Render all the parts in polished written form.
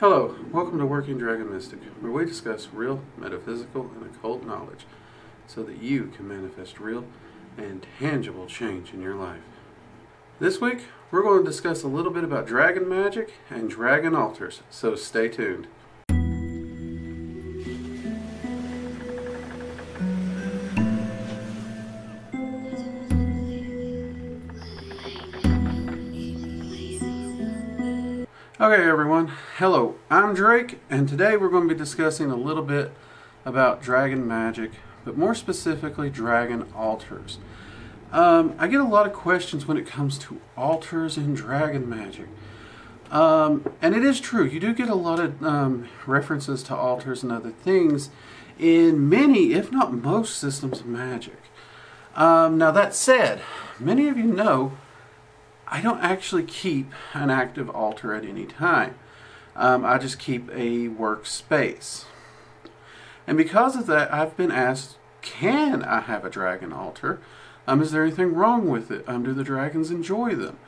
Hello, welcome to Working Dragon Mystic, where we discuss real, metaphysical, and occult knowledge so that you can manifest real and tangible change in your life. This week, we're going to discuss a little bit about dragon magic and dragon altars, so stay tuned. Okay everyone, hello, I'm Drake, and today we're going to be discussing a little bit about dragon magic, but more specifically dragon altars. I get a lot of questions when it comes to altars and dragon magic. And it is true, you do get a lot of references to altars and other things in many, if not most, systems of magic. Now that said, many of you know I don't actually keep an active altar at any time. I just keep a workspace. And because of that, I've been asked, can I have a dragon altar? Is there anything wrong with it? Do the dragons enjoy them?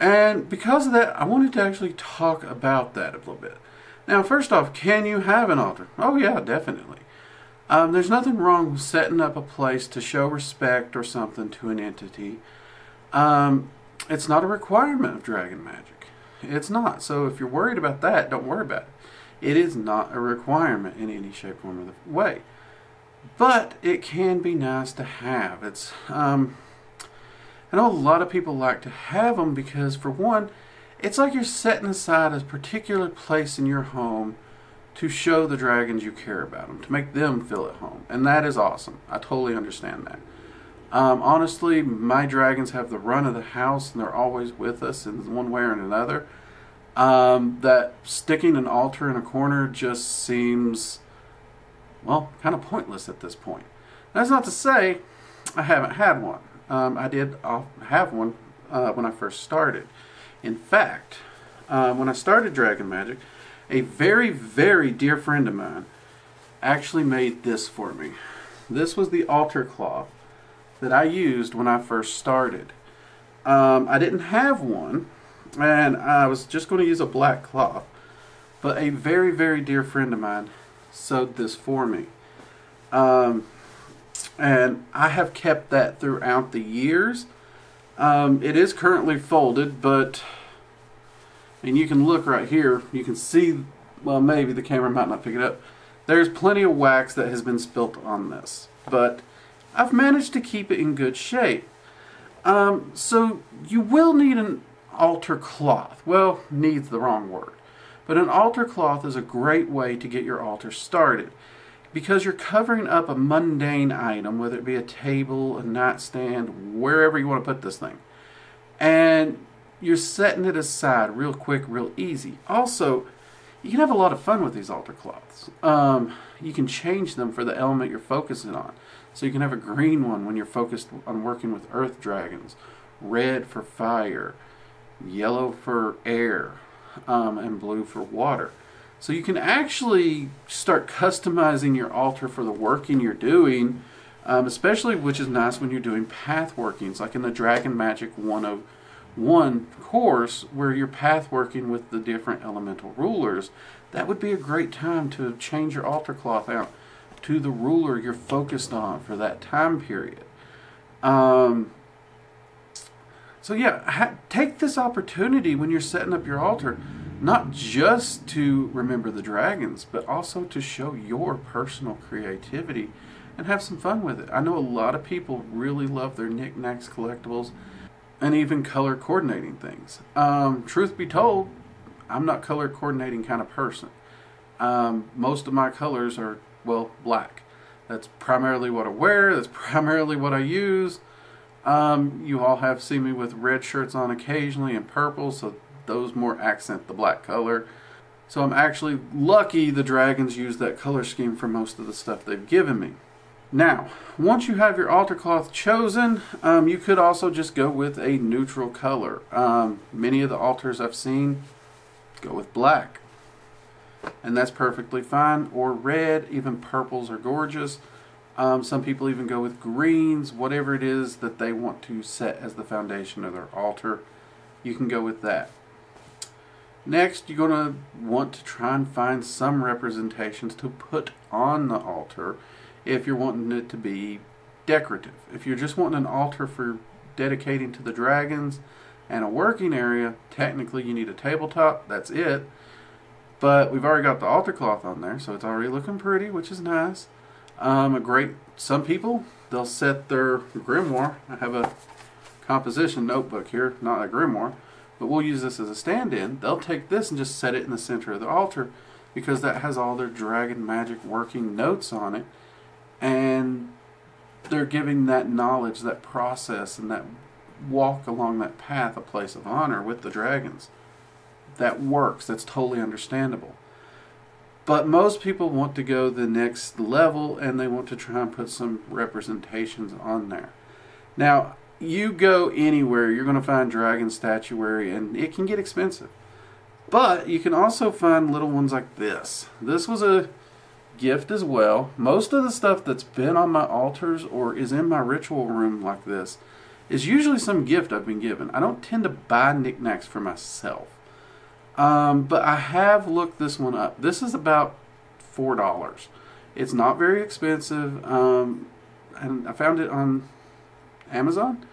And because of that, I wanted to actually talk about that a little bit. Now, first off, can you have an altar? Oh yeah, definitely. There's nothing wrong with setting up a place to show respect or something to an entity. It's not a requirement of dragon magic. It's not. So if you're worried about that, don't worry about it. It is not a requirement in any shape, form, or way. But it can be nice to have. It's I know a lot of people like to have them because, for one, it's like you're setting aside a particular place in your home to show the dragons you care about them, to make them feel at home. And that is awesome. I totally understand that. Honestly, my dragons have the run of the house, and they're always with us in one way or another. That sticking an altar in a corner just seems, well, kind of pointless at this point. That's not to say I haven't had one. I did have one when I first started. In fact, when I started Dragon Magic, a very, very dear friend of mine actually made this for me. This was the altar cloth that I used when I first started. I didn't have one, and I was just going to use a black cloth, but a very, very dear friend of mine sewed this for me. And I have kept that throughout the years. It is currently folded, but, and you can look right here, you can see, well, maybe the camera might not pick it up, there's plenty of wax that has been spilt on this, but I've managed to keep it in good shape. So you will need an altar cloth. Well, needs the wrong word. But an altar cloth is a great way to get your altar started, because you're covering up a mundane item, whether it be a table, a nightstand, wherever you want to put this thing. And you're setting it aside real quick, real easy. Also, you can have a lot of fun with these altar cloths. You can change them for the element you're focusing on. So you can have a green one when you're focused on working with earth dragons, red for fire, yellow for air, and blue for water. So you can actually start customizing your altar for the working you're doing, especially, which is nice when you're doing path workings, like in the Dragon Magic 101 course, where you're path working with the different elemental rulers. That would be a great time to change your altar cloth out to the ruler you're focused on for that time period. So yeah, take this opportunity when you're setting up your altar, not just to remember the dragons, but also to show your personal creativity and have some fun with it. I know a lot of people really love their knickknacks, collectibles, and even color coordinating things. Truth be told, I'm not color coordinating kind of person. Most of my colors are, well, black. That's primarily what I wear, that's primarily what I use. You all have seen me with red shirts on occasionally and purple, so those more accent the black color. So I'm actually lucky the dragons use that color scheme for most of the stuff they've given me. Now, once you have your altar cloth chosen, you could also just go with a neutral color. Many of the altars I've seen go with black, and that's perfectly fine, or red. Even purples are gorgeous. Some people even go with greens. Whatever it is that they want to set as the foundation of their altar, you can go with that. Next, you're going to want to try and find some representations to put on the altar if you're wanting it to be decorative. If you're just wanting an altar for dedicating to the dragons and a working area, technically you need a tabletop, that's it. But we've already got the altar cloth on there, so it's already looking pretty, which is nice. Some people, they'll set their grimoire. I have a composition notebook here, not a grimoire, but we'll use this as a stand-in. They'll take this and just set it in the center of the altar because that has all their Dragon Magic working notes on it, and they're giving that knowledge, that process, and that walk along that path a place of honor with the dragons. That works. That's totally understandable. But most people want to go the next level, and they want to try and put some representations on there. Now, you go anywhere, you're going to find dragon statuary, and it can get expensive. But you can also find little ones like this. This was a gift as well. Most of the stuff that's been on my altars or is in my ritual room like this is usually some gift I've been given. I don't tend to buy knickknacks for myself. But I have looked this one up. This is about $4. It's not very expensive, and I found it on Amazon.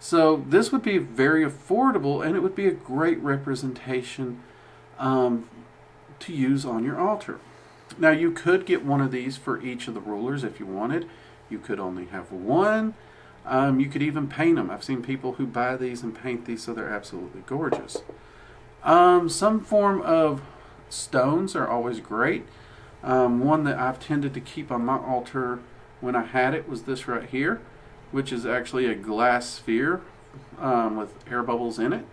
So this would be very affordable, and it would be a great representation to use on your altar. Now, you could get one of these for each of the rulers if you wanted. You could only have one. You could even paint them. I've seen people who buy these and paint these, so they're absolutely gorgeous. Some form of stones are always great. One that I've tended to keep on my altar when I had it was this right here, which is actually a glass sphere with air bubbles in it.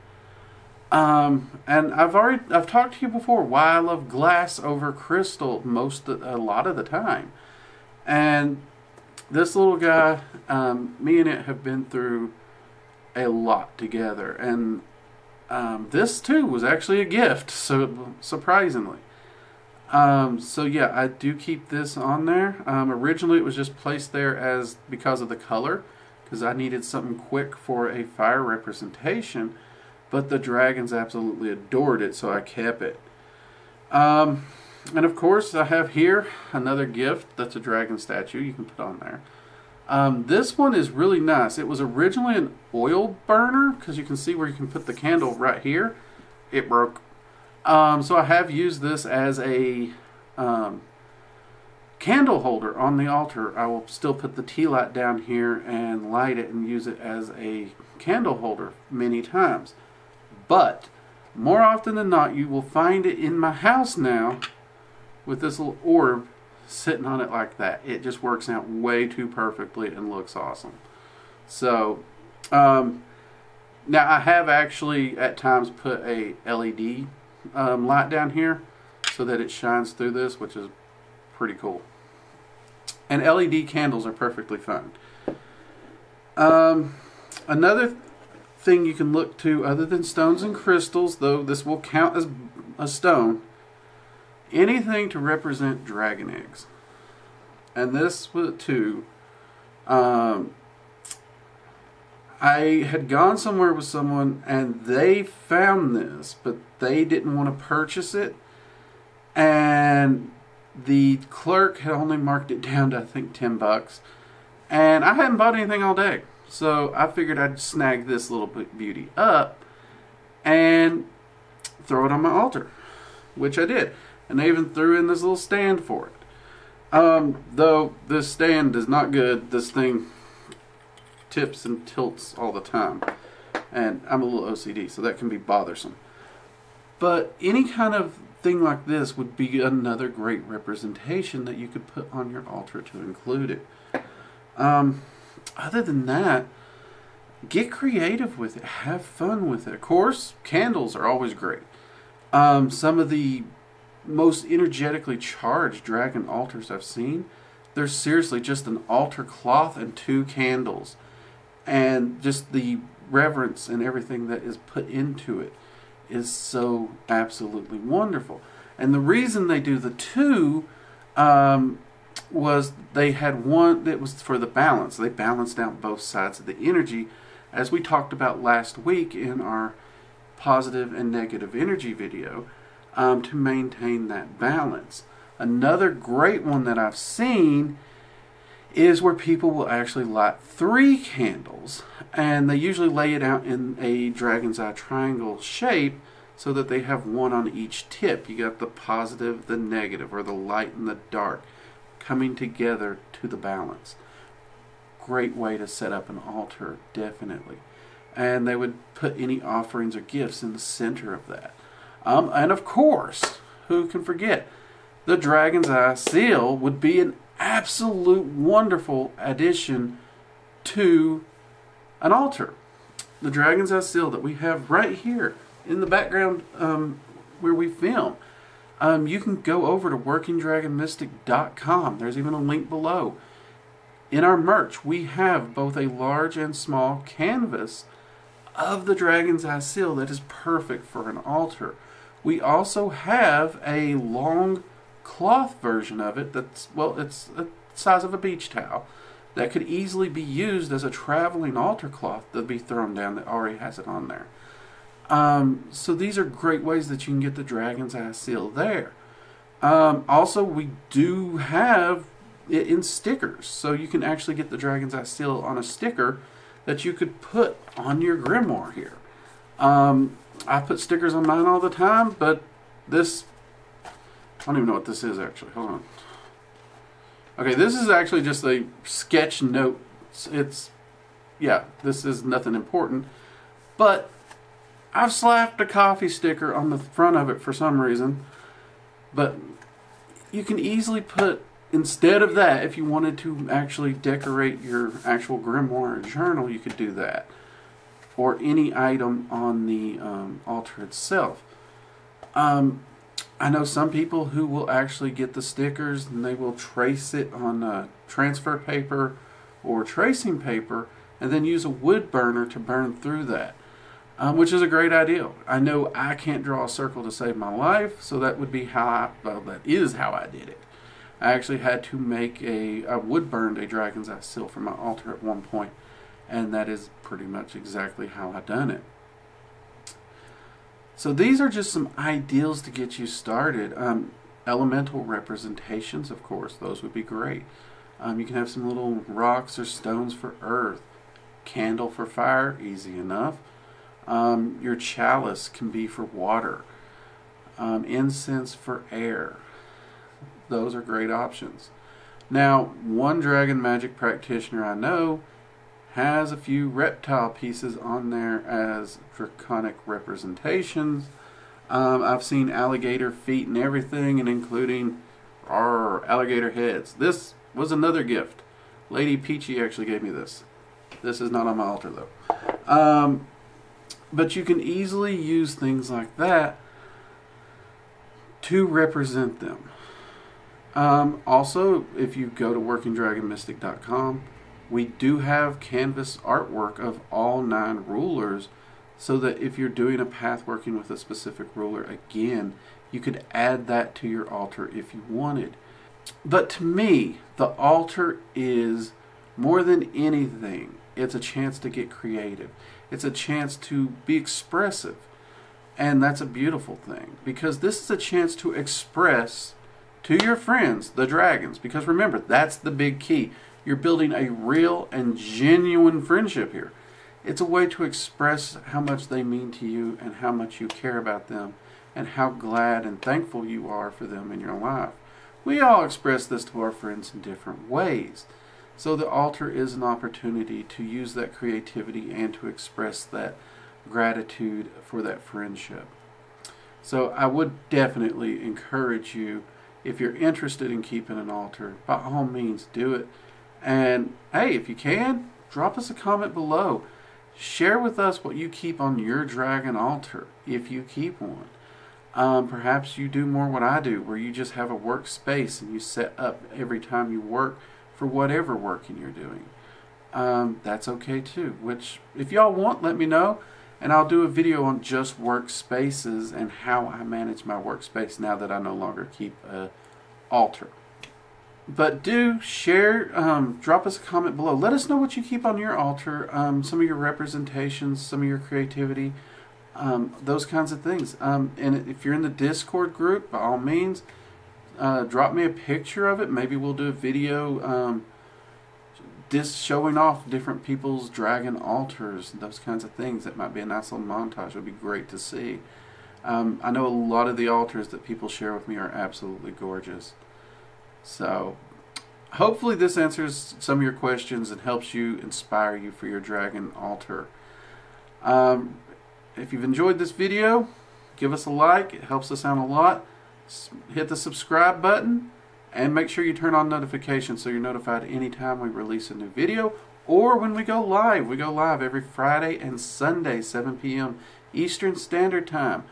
And I've talked to you before why I love glass over crystal a lot of the time. And this little guy, me and it have been through a lot together, and this too was actually a gift, so surprisingly. So yeah, I do keep this on there. Originally it was just placed there because of the color, because I needed something quick for a fire representation, but the dragons absolutely adored it, so I kept it. And of course I have here another gift that's a dragon statue you can put on there. This one is really nice. It was originally an oil burner, because you can see where you can put the candle right here. It broke. So I have used this as a candle holder on the altar. I will still put the tea light down here and light it and use it as a candle holder many times. But more often than not, you will find it in my house now with this little orb sitting on it like that. It just works out way too perfectly and looks awesome. So now I have actually at times put a LED light down here so that it shines through this, which is pretty cool. And LED candles are perfectly fine. Another thing you can look to other than stones and crystals, though this will count as a stone, anything to represent dragon eggs. And this too, I had gone somewhere with someone and they found this, but they didn't want to purchase it, and the clerk had only marked it down to I think $10, and I hadn't bought anything all day, so I figured I'd snag this little beauty up and throw it on my altar, which I did. And I even threw in this little stand for it. Though this stand is not good, this thing tips and tilts all the time. And I'm a little OCD, so that can be bothersome. But any kind of thing like this would be another great representation that you could put on your altar to include it. Other than that, get creative with it. Have fun with it. Of course, candles are always great. Some of the most energetically charged dragon altars I've seen, they're seriously just an altar cloth and 2 candles, and just the reverence and everything that is put into it is so absolutely wonderful. And the reason they do the 2 was they had one that was for the balance. They balanced out both sides of the energy, as we talked about last week in our positive and negative energy video to maintain that balance. Another great one that I've seen is where people will actually light 3 candles, and they usually lay it out in a dragon's eye triangle shape so that they have one on each tip. You got the positive, the negative, or the light and the dark coming together to the balance. Great way to set up an altar, definitely. And they would put any offerings or gifts in the center of that. And of course, who can forget, the Dragon's Eye Seal would be an absolute wonderful addition to an altar. The Dragon's Eye Seal that we have right here in the background where we film. You can go over to workingdragonmystic.com. There's even a link below. In our merch, we have both a large and small canvas of the Dragon's Eye Seal that is perfect for an altar. We also have a long cloth version of it that's, well, it's the size of a beach towel that could easily be used as a traveling altar cloth that'd be thrown down that already has it on there. So these are great ways that you can get the Dragon's Eye Seal there. Also, we do have it in stickers, so you can actually get the Dragon's Eye Seal on a sticker that you could put on your grimoire here. I put stickers on mine all the time, but this, I don't even know what this is actually. Hold on. Okay, this is actually just a sketch note. It's, yeah, this is nothing important, but I've slapped a coffee sticker on the front of it for some reason, but you can easily put, instead of that, if you wanted to actually decorate your actual grimoire or journal, you could do that, or any item on the altar itself. I know some people who will actually get the stickers and they will trace it on transfer paper or tracing paper and then use a wood burner to burn through that, which is a great idea. I know I can't draw a circle to save my life, so that would be how I, well, that is how I did it. I actually had to make a, I wood burned a Dragon's Eye Seal for my altar at one point, and that is pretty much exactly how I done it. So these are just some ideals to get you started. Elemental representations, of course, those would be great. You can have some little rocks or stones for earth, candle for fire, easy enough. Your chalice can be for water, incense for air. Those are great options. Now, one Dragon Magic practitioner I know has a few reptile pieces on there as draconic representations. I've seen alligator feet and everything, and including alligator heads. This was another gift. Lady Peachy actually gave me this. This is not on my altar though. But you can easily use things like that to represent them. Also, if you go to workingdragonmystic.com, we do have canvas artwork of all 9 rulers, so that if you're doing a path working with a specific ruler again, you could add that to your altar if you wanted. But to me, the altar is, more than anything, it's a chance to get creative. It's a chance to be expressive, and that's a beautiful thing, because this is a chance to express to your friends, the dragons, because remember, that's the big key. You're building a real and genuine friendship here. It's a way to express how much they mean to you and how much you care about them and how glad and thankful you are for them in your life. We all express this to our friends in different ways. So the altar is an opportunity to use that creativity and to express that gratitude for that friendship. So I would definitely encourage you, if you're interested in keeping an altar, by all means do it. And hey, if you can, drop us a comment below. Share with us what you keep on your dragon altar, if you keep one. Perhaps you do more what I do, where you just have a workspace and you set up every time you work for whatever working you're doing. That's okay too, which if y'all want, let me know, and I'll do a video on just workspaces and how I manage my workspace now that I no longer keep an altar. But do share, drop us a comment below. Let us know what you keep on your altar, some of your representations, some of your creativity, those kinds of things. And if you're in the Discord group, by all means, drop me a picture of it. Maybe we'll do a video showing off different people's dragon altars, those kinds of things. That might be a nice little montage. It would be great to see. I know a lot of the altars that people share with me are absolutely gorgeous. So hopefully this answers some of your questions and helps you, inspire you for your dragon altar. If you've enjoyed this video, give us a like. It helps us out a lot. Hit the subscribe button and make sure you turn on notifications so you're notified anytime we release a new video or when we go live. We go live every Friday and Sunday, 7 p.m. Eastern Standard Time.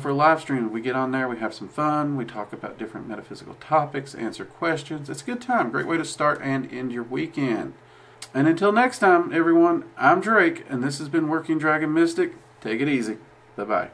For live stream, we get on there, we have some fun, we talk about different metaphysical topics, answer questions. It's a good time, great way to start and end your weekend. And until next time, everyone, I'm Drake, and this has been Working Dragon Mystic. Take it easy. Bye-bye.